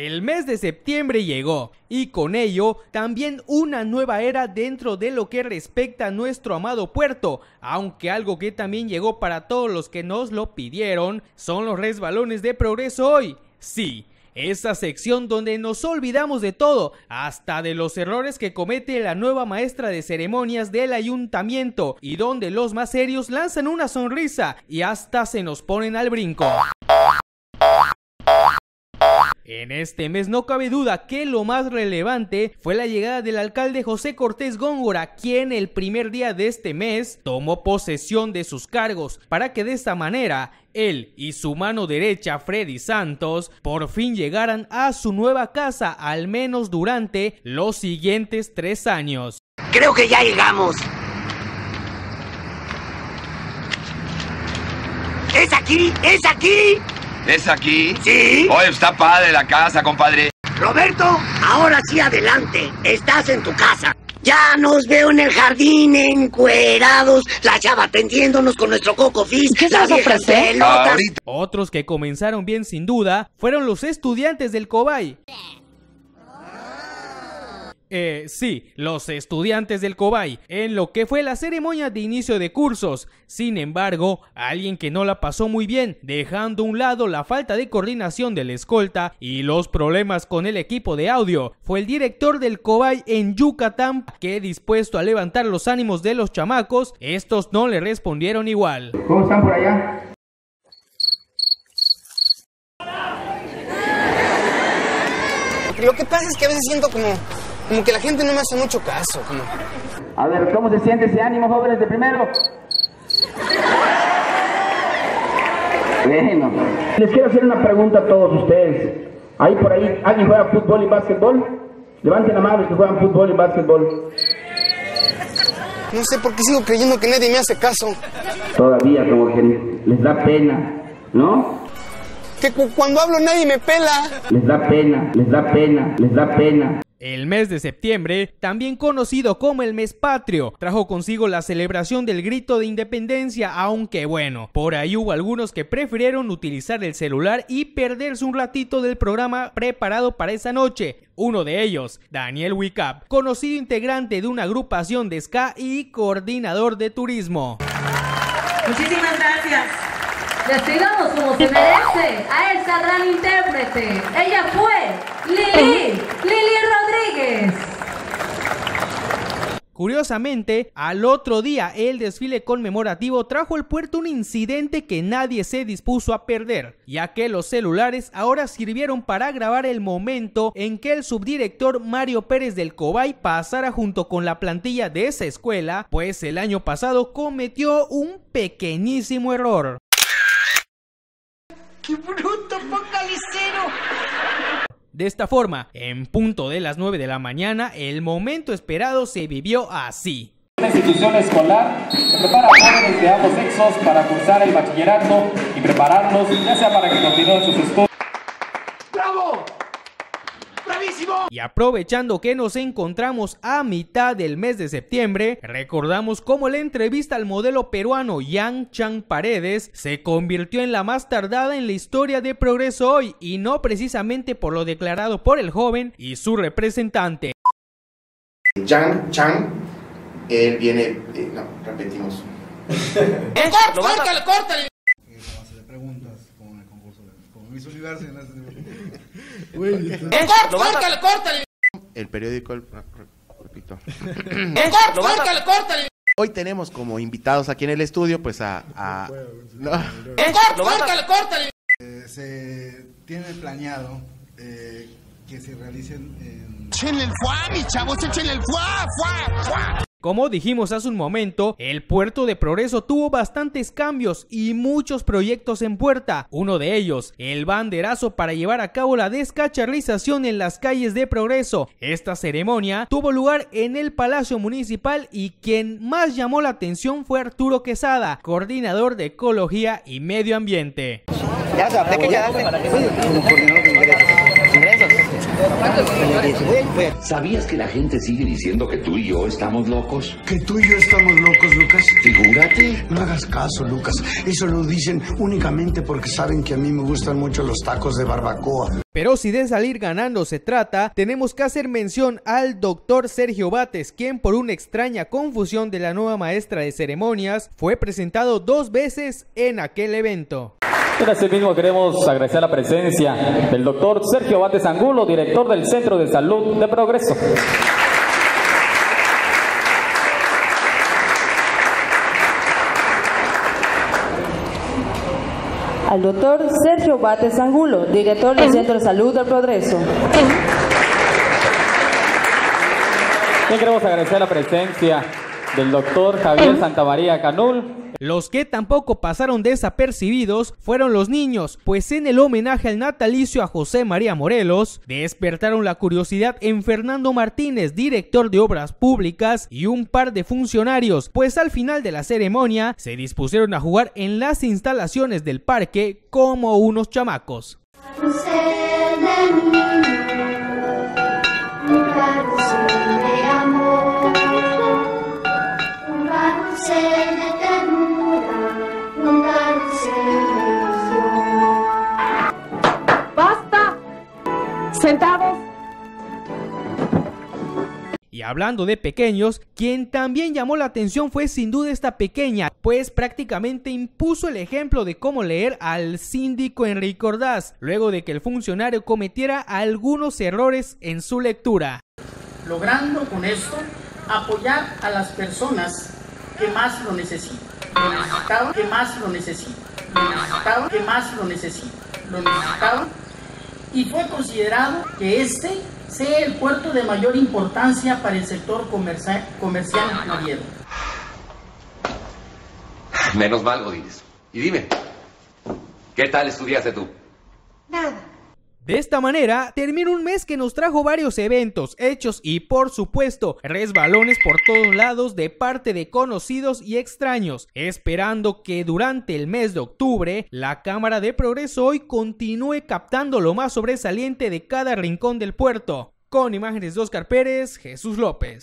El mes de septiembre llegó y con ello también una nueva era dentro de lo que respecta a nuestro amado puerto, aunque algo que también llegó para todos los que nos lo pidieron son los resbalones de progreso hoy. Sí, esa sección donde nos olvidamos de todo, hasta de los errores que comete la nueva maestra de ceremonias del ayuntamiento y donde los más serios lanzan una sonrisa y hasta se nos ponen al brinco. En este mes no cabe duda que lo más relevante fue la llegada del alcalde José Cortés Góngora, quien el primer día de este mes tomó posesión de sus cargos para que de esta manera él y su mano derecha Freddy Santos por fin llegaran a su nueva casa, al menos durante los siguientes 3 años. Creo que ya llegamos. ¿Es aquí? ¿Es aquí? ¿Es aquí? Sí. Hoy está padre la casa, compadre. Roberto, ahora sí adelante. Estás en tu casa. Ya nos veo en el jardín, encuerados, la chava tendiéndonos con nuestro coco fizz. ¿Qué estás ofreciendo? Otros que comenzaron bien sin duda fueron los estudiantes del Cobay. Sí, los estudiantes del Cobay, en lo que fue la ceremonia de inicio de cursos. Sin embargo, alguien que no la pasó muy bien, dejando a un lado la falta de coordinación de la escolta y los problemas con el equipo de audio, fue el director del Cobay en Yucatán, que dispuesto a levantar los ánimos de los chamacos, estos no le respondieron igual. ¿Cómo están por allá? Lo que pasa es que a veces siento como que la gente no me hace mucho caso. A ver, ¿cómo se siente ese ánimo, jóvenes de primero? Bueno. Les quiero hacer una pregunta a todos ustedes. ¿Ahí por ahí alguien juega fútbol y básquetbol? Levanten la mano los que juegan fútbol y básquetbol. No sé por qué sigo creyendo que nadie me hace caso. Todavía como que les da pena, ¿no? Que cuando hablo nadie me pela. Les da pena, les da pena, les da pena. El mes de septiembre, también conocido como el mes patrio, trajo consigo la celebración del grito de independencia, aunque bueno, por ahí hubo algunos que prefirieron utilizar el celular y perderse un ratito del programa preparado para esa noche. Uno de ellos, Daniel Wickup, conocido integrante de una agrupación de ska y coordinador de turismo. Muchísimas gracias. Les tiramos como se merece a esa gran intérprete. Ella fue Lili Rodríguez. Curiosamente, al otro día el desfile conmemorativo trajo al puerto un incidente que nadie se dispuso a perder, ya que los celulares ahora sirvieron para grabar el momento en que el subdirector Mario Pérez del Cobay pasara junto con la plantilla de esa escuela, pues el año pasado cometió un pequeñísimo error. ¡Qué bruto, focalicero! De esta forma, en punto de las 9 de la mañana, el momento esperado se vivió así. Una institución escolar que prepara a jóvenes de ambos sexos para cursar el bachillerato y prepararlos, ya sea para que continúen sus estudios. ¡Bravo! Y aprovechando que nos encontramos a mitad del mes de septiembre, recordamos cómo la entrevista al modelo peruano Yan Chan Paredes se convirtió en la más tardada en la historia de Progreso Hoy, y no precisamente por lo declarado por el joven y su representante. Yan Chan, él viene... no, repetimos. ¡Córtale, córtale! Le preguntas como en el concurso como Miss Universo en la... ¡Córtale, córtale! El periódico, repito. ¡Córtale, córtale! Hoy tenemos como invitados aquí en el estudio, pues a... ¡Córtale, córtale! Se tiene planeado que se realicen... ¡Échenle el fuá, mis chavos! ¡Échenle el fuá, fuá, fuá! Como dijimos hace un momento, el puerto de Progreso tuvo bastantes cambios y muchos proyectos en puerta. Uno de ellos, el banderazo para llevar a cabo la descacharrización en las calles de Progreso. Esta ceremonia tuvo lugar en el Palacio Municipal y quien más llamó la atención fue Arturo Quesada, coordinador de Ecología y Medio Ambiente. Ya, o sea, ¿de qué quedaste? Sí, como coordinador de ingresos. ¿Sabías que la gente sigue diciendo que tú y yo estamos locos? ¿Que tú y yo estamos locos, Lucas? Figúrate. No hagas caso, Lucas. Eso lo dicen únicamente porque saben que a mí me gustan mucho los tacos de barbacoa. Pero si de salir ganando se trata, tenemos que hacer mención al doctor Sergio Bates, quien por una extraña confusión de la nueva maestra de ceremonias, fue presentado 2 veces en aquel evento. Pero asimismo queremos agradecer la presencia del doctor Sergio Bates Angulo, director del Centro de Salud de Progreso. Al doctor Sergio Bates Angulo, director del Centro de Salud del Progreso. También queremos agradecer la presencia del doctor Javier Santamaría Canul. Los que tampoco pasaron desapercibidos fueron los niños, pues en el homenaje al natalicio a José María Morelos, despertaron la curiosidad en Fernando Martínez, director de Obras Públicas, y un par de funcionarios, pues al final de la ceremonia se dispusieron a jugar en las instalaciones del parque como unos chamacos. Sentados. Y hablando de pequeños, quien también llamó la atención fue sin duda esta pequeña, pues prácticamente impuso el ejemplo de cómo leer al síndico Enrique Ordaz, luego de que el funcionario cometiera algunos errores en su lectura. Logrando con esto apoyar a las personas que más lo necesitan, que más lo necesitan, que más lo necesitan, lo necesitaban. Y fue considerado que este sea el puerto de mayor importancia para el sector comercial navegado. Menos mal, Godínez. Y dime, ¿qué tal estudiaste tú? Nada. De esta manera, termina un mes que nos trajo varios eventos, hechos y, por supuesto, resbalones por todos lados de parte de conocidos y extraños, esperando que durante el mes de octubre, la Cámara de Progreso hoy continúe captando lo más sobresaliente de cada rincón del puerto. Con imágenes de Oscar Pérez, Jesús López.